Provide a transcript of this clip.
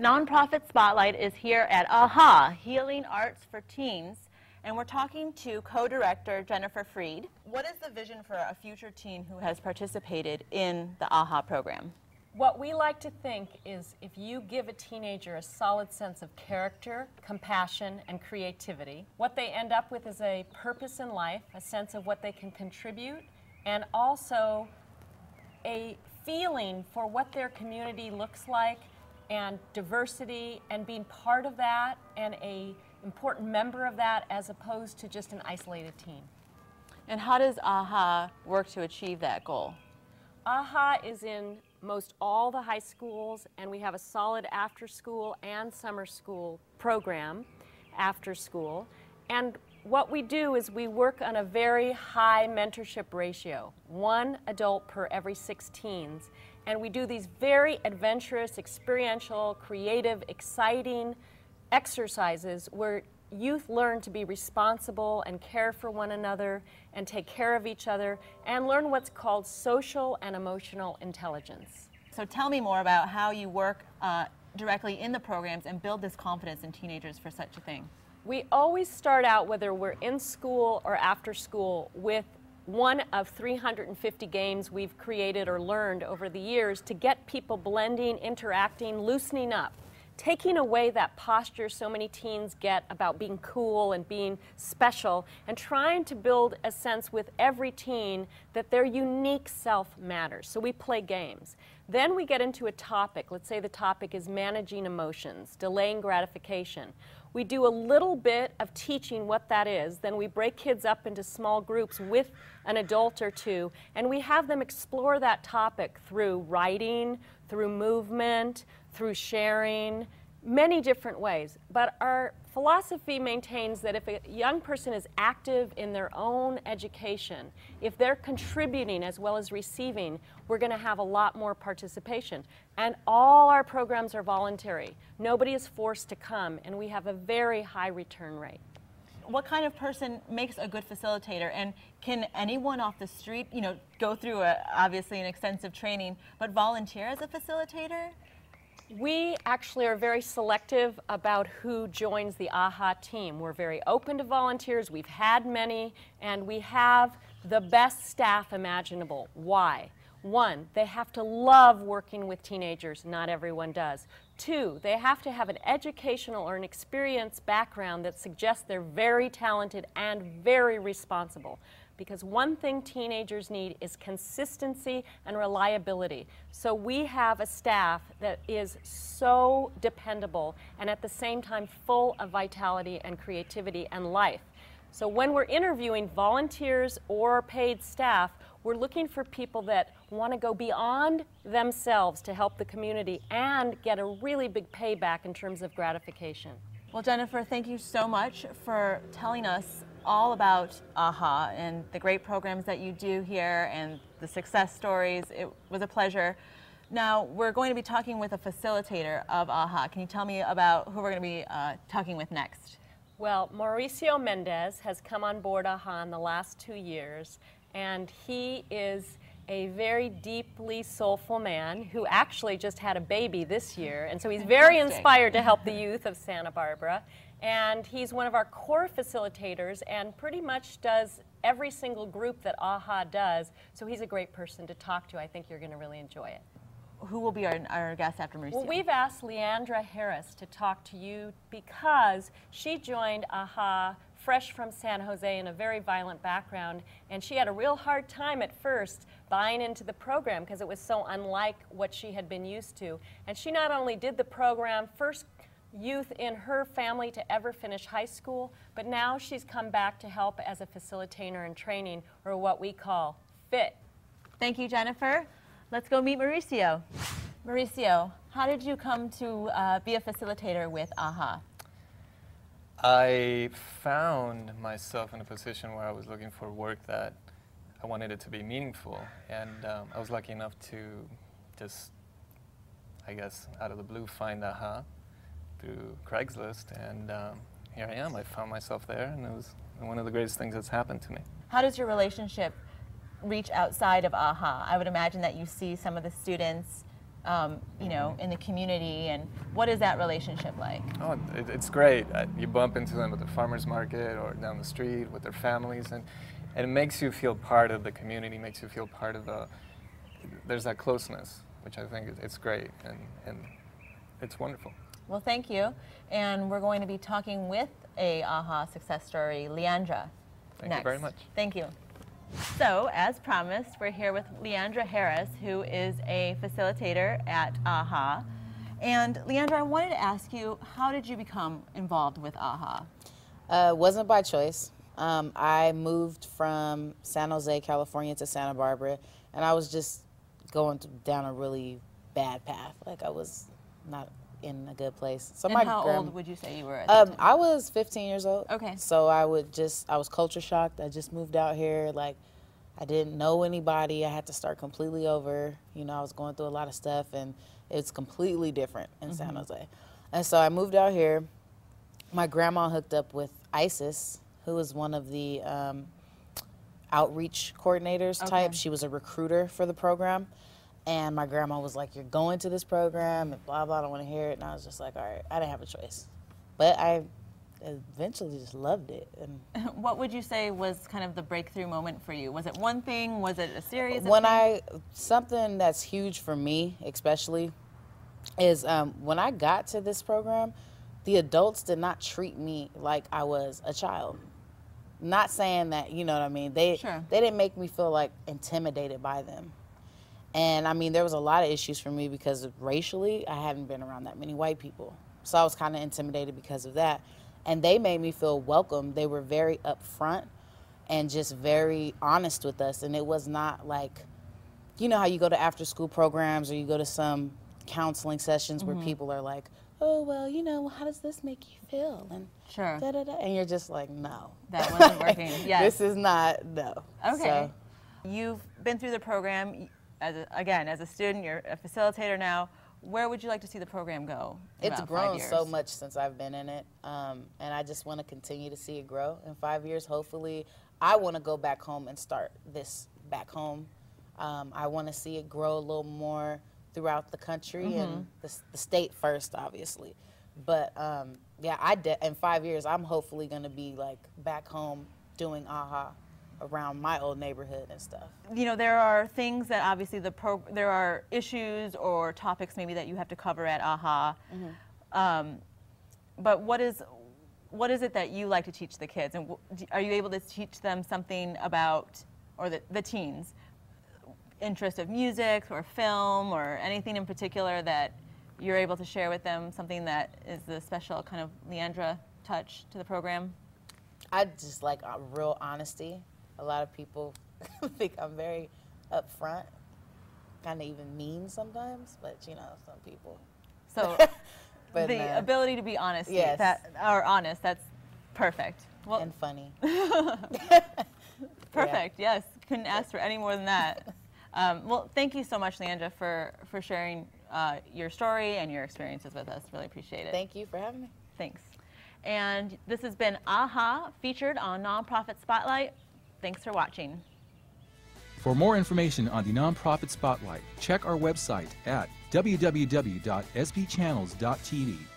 Nonprofit Spotlight is here at AHA, Healing Arts for Teens, and we're talking to co-director Jennifer Freed. What is the vision for a future teen who has participated in the AHA program? What we like to think is if you give a teenager a solid sense of character, compassion, and creativity, what they end up with is a purpose in life, a sense of what they can contribute, and also a feeling for what their community looks like and diversity and being part of that and an important member of that as opposed to just an isolated teen. And how does AHA work to achieve that goal? AHA is in most all the high schools, and we have a solid after school and summer school program after school. And what we do is we work on a very high mentorship ratio, 1 adult per every 6 teens. And we do these very adventurous, experiential, creative, exciting exercises where youth learn to be responsible and care for one another and take care of each other and learn what's called social and emotional intelligence. So tell me more about how you work directly in the programs and build this confidence in teenagers for such a thing. We always start out, whether we're in school or after school, with one of 350 games we've created or learned over the years to get people blending, interacting, loosening up, taking away that posture so many teens get about being cool and being special, and trying to build a sense with every teen that their unique self matters. So we play games. Then we get into a topic. Let's say the topic is managing emotions, delaying gratification. We do a little bit of teaching what that is. Then we break kids up into small groups with an adult or two, and we have them explore that topic through writing, through movement, through sharing, many different ways. But our philosophy maintains that if a young person is active in their own education, if they're contributing as well as receiving, we're going to have a lot more participation. And all our programs are voluntary. Nobody is forced to come, and we have a very high return rate. What kind of person makes a good facilitator, and can anyone off the street, you know, go through obviously an extensive training, but volunteer as a facilitator? We actually are very selective about who joins the AHA team. We're very open to volunteers. We've had many, and we have the best staff imaginable. Why? 1, they have to love working with teenagers. Not everyone does. 2, they have to have an educational or an experience background that suggests they're very talented and very responsible. Because one thing teenagers need is consistency and reliability. So we have a staff that is so dependable and at the same time full of vitality and creativity and life. So when we're interviewing volunteers or paid staff, we're looking for people that want to go beyond themselves to help the community and get a really big payback in terms of gratification. Well, Jennifer, thank you so much for telling us all about AHA and the great programs that you do here and the success stories. It was a pleasure. Now, we're going to be talking with a facilitator of AHA. Can you tell me about who we're going to be talking with next? Well, Mauricio Mendez has come on board AHA in the last 2 years, and he is a very deeply soulful man who actually just had a baby this year, and so he's very inspired to help the youth of Santa Barbara. And he's one of our core facilitators and pretty much does every single group that AHA does. So he's a great person to talk to. I think you're going to really enjoy it. Who will be our guest after Mauricio? Well, we've asked Leandra Harris to talk to you because she joined AHA fresh from San Jose in a very violent background, and she had a real hard time at first buying into the program because it was so unlike what she had been used to. And she not only did the program, first youth in her family to ever finish high school, but now she's come back to help as a facilitator in training, or what we call FIT. Thank you, Jennifer. Let's go meet Mauricio. Mauricio, how did you come to be a facilitator with AHA? I found myself in a position where I was looking for work that I wanted it to be meaningful, and I was lucky enough to just, I guess, out of the blue find AHA through Craigslist, and here I am. I found myself there, and it was one of the greatest things that's happened to me. How does your relationship reach outside of AHA? I would imagine that you see some of the students you know, in the community, and what is that relationship like? Oh, it's great. You bump into them at the farmer's market or down the street with their families, and it makes you feel part of the community, makes you feel part of the, there's that closeness, which I think it's great, and it's wonderful. Well, thank you, and we're going to be talking with a AHA success story, Leandra, next. Thank you very much. Thank you. So, as promised, we're here with Leandra Harris, who is a facilitator at AHA. And Leandra, I wanted to ask you, how did you become involved with AHA? Wasn't by choice. I moved from San Jose, California to Santa Barbara, and I was just going down a really bad path. Like, I was not in a good place. So, and how old would you say you were at that time? I was 15 years old. Okay. So I was culture shocked. I just moved out here. Like, I didn't know anybody. I had to start completely over. You know, I was going through a lot of stuff, and it's completely different in San Jose. And so I moved out here. My grandma hooked up with Isis, who was one of the outreach coordinators type. She was a recruiter for the program. And my grandma was like, you're going to this program, and blah, blah, I don't want to hear it. And I was just like, all right, I didn't have a choice. But I eventually just loved it. And what would you say was kind of the breakthrough moment for you? Was it one thing? Was it a series? Something that's huge for me, especially, is when I got to this program, the adults did not treat me like I was a child. Not saying that, you know what I mean? They didn't make me feel like intimidated by them. And I mean, there was a lot of issues for me because racially, I hadn't been around that many white people. So I was kind of intimidated because of that. And they made me feel welcome. They were very upfront and just very honest with us. And it was not like, you know how you go to after school programs or you go to some counseling sessions where people are like, oh, well, you know, how does this make you feel? And da, da, da. And you're just like, no. That wasn't working. Yes. This is not, no. Okay. So. You've been through the program. As a student, you're a facilitator now. Where would you like to see the program go? It's grown so much since I've been in it, and I just want to continue to see it grow. In 5 years, hopefully, I want to go back home and start this back home. I want to see it grow a little more throughout the country and the state first, obviously. But yeah, in 5 years, I'm hopefully going to be like back home doing AHA. Around my old neighborhood and stuff. You know, there are things that obviously there are issues or topics maybe that you have to cover at AHA. But what is it that you like to teach the kids? And are you able to teach them something about, or the teens, interest of music or film or anything in particular that you're able to share with them, something that is the special kind of Leandra touch to the program? I just like real honesty. A lot of people think I'm very upfront, kind of even mean sometimes, but you know, some people. So but the ability to be honest, yes. That's perfect. Well, and funny. Perfect, yeah. Yes. Couldn't ask for any more than that. Well, thank you so much, Leandra, for sharing your story and your experiences with us. Really appreciate it. Thank you for having me. Thanks. And this has been AHA, featured on Nonprofit Spotlight. Thanks for watching. For more information on the Nonprofit Spotlight, check our website at www.sbchannels.tv.